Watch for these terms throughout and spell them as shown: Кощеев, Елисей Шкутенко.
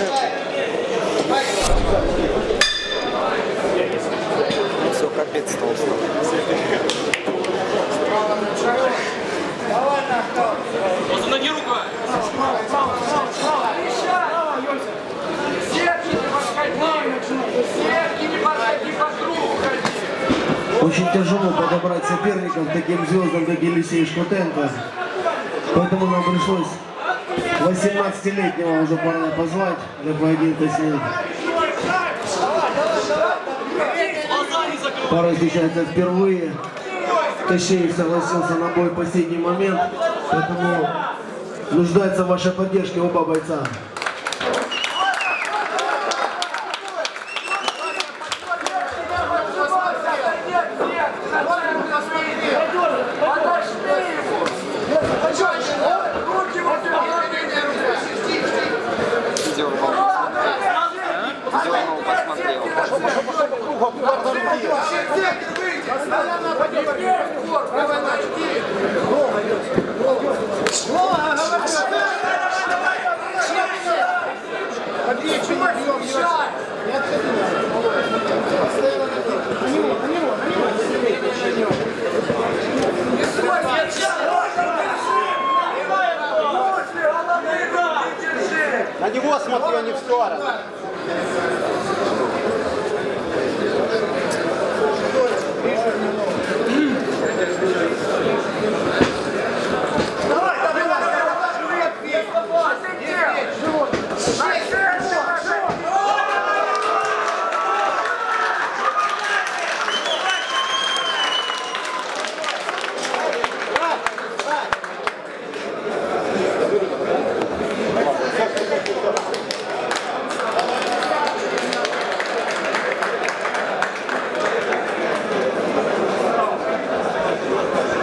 Все, капец толстый. Просто ноги рука. Очень тяжело подобрать соперников таким звездам, как Елисей Шкутенко. Поэтому нам пришлось 18-летнего уже парня позвать для поединка с ним. Пара встречается впервые. Кощеев согласился на бой в последний момент. Поэтому нуждается в вашей поддержке оба бойца. На него смотри, а не в сторону.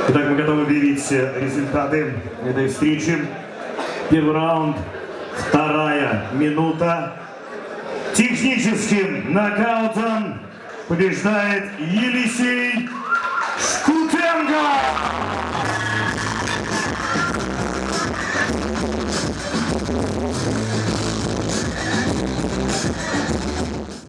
Итак, мы готовы объявить результаты этой встречи. Первый раунд, 2-я минута. Техническим нокаутом побеждает Елисей Шкутенко.